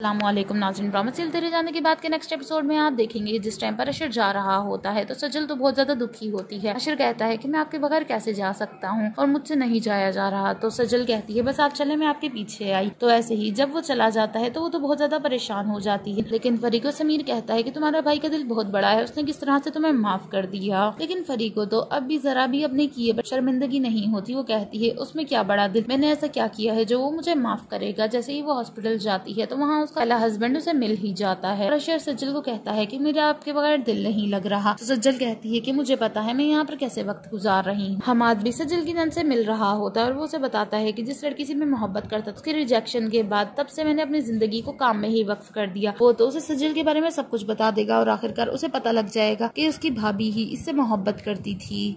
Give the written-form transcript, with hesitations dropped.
अस्सलामुअलैकुम नाज़रीन, drama serial तेरे जाने की बात के नेक्स्ट एपिसोड में आप देखेंगे जिस टाइम पर अशर जा रहा होता है तो सजल तो बहुत ज्यादा दुखी होती है। अशर कहता है कि मैं आपके बगैर कैसे जा सकता हूँ और मुझसे नहीं जाया जा रहा। तो सजल कहती है बस आप चले, मैं आपके पीछे आई। तो ऐसे ही जब वो चला जाता है तो वो तो बहुत ज्यादा परेशान हो जाती है, लेकिन फरीको समीर कहता है की तुम्हारा भाई का दिल बहुत बड़ा है, उसने किस तरह से तुम्हें माफ कर दिया। लेकिन फरीको तो अब भी जरा भी अपने किए पर शर्मिंदगी नहीं होती। वो कहती है उसमें क्या बड़ा दिल, मैंने ऐसा क्या किया है जो वो मुझे माफ करेगा। जैसे ही वो हॉस्पिटल जाती है तो वहाँ उसका पहला हस्बैंड उसे मिल ही जाता है। अशर सज्जल को कहता है कि मेरा आपके बगैर दिल नहीं लग रहा। तो सज्जल कहती है कि मुझे पता है मैं यहाँ पर कैसे वक्त गुजार रही हूँ। हमाद भी सज्जल की जान से मिल रहा होता है और वो उसे बताता है कि जिस लड़की से मैं मोहब्बत करता था उसके रिजेक्शन के बाद तब से मैंने अपनी जिंदगी को काम में ही वक्फ कर दिया। वो तो उसे सज्जल के बारे में सब कुछ बता देगा और आखिरकार उसे पता लग जाएगा कि उसकी भाभी ही इससे मोहब्बत करती थी।